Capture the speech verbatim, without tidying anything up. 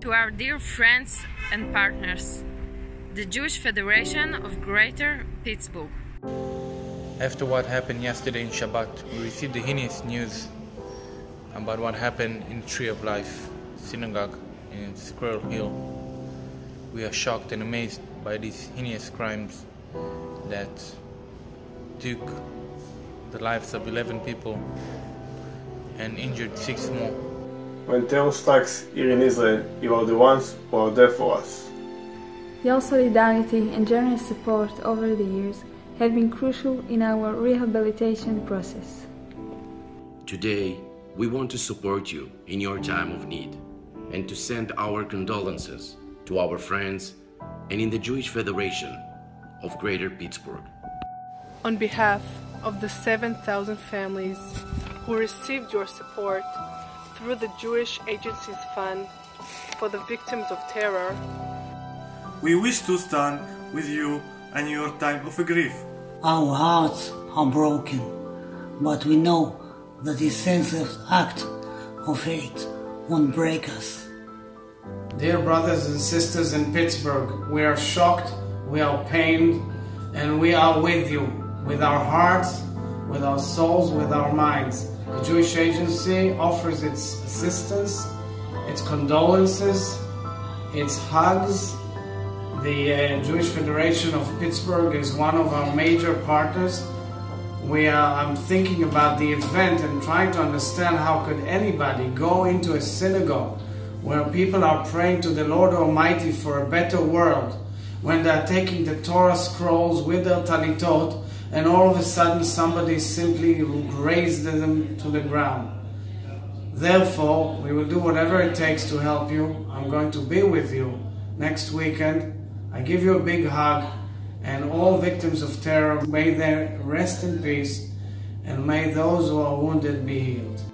To our dear friends and partners, the Jewish Federation of Greater Pittsburgh. After what happened yesterday in Shabbat, we received the heinous news about what happened in Tree of Life Synagogue in Squirrel Hill. We are shocked and amazed by these heinous crimes that took the lives of eleven people and injured six more. When terror strikes here in Israel, you are the ones who are there for us. Your solidarity and generous support over the years have been crucial in our rehabilitation process. Today, we want to support you in your time of need and to send our condolences to our friends and in the Jewish Federation of Greater Pittsburgh. On behalf of the seven thousand families who received your support through the Jewish Agency's Fund for the Victims of Terror, we wish to stand with you in your time of grief. Our hearts are broken, but we know that this senseless act of hate won't break us. Dear brothers and sisters in Pittsburgh, we are shocked, we are pained, and we are with you, with our hearts, with our souls, with our minds. The Jewish Agency offers its assistance, its condolences, its hugs. The uh, Jewish Federation of Pittsburgh is one of our major partners. We are I'm thinking about the event and trying to understand how could anybody go into a synagogue where people are praying to the Lord Almighty for a better world, when they're taking the Torah scrolls with their talitot, and all of a sudden somebody simply raised them to the ground. Therefore, we will do whatever it takes to help you. I'm going to be with you next weekend. I give you a big hug, and all victims of terror, may they rest in peace, and may those who are wounded be healed.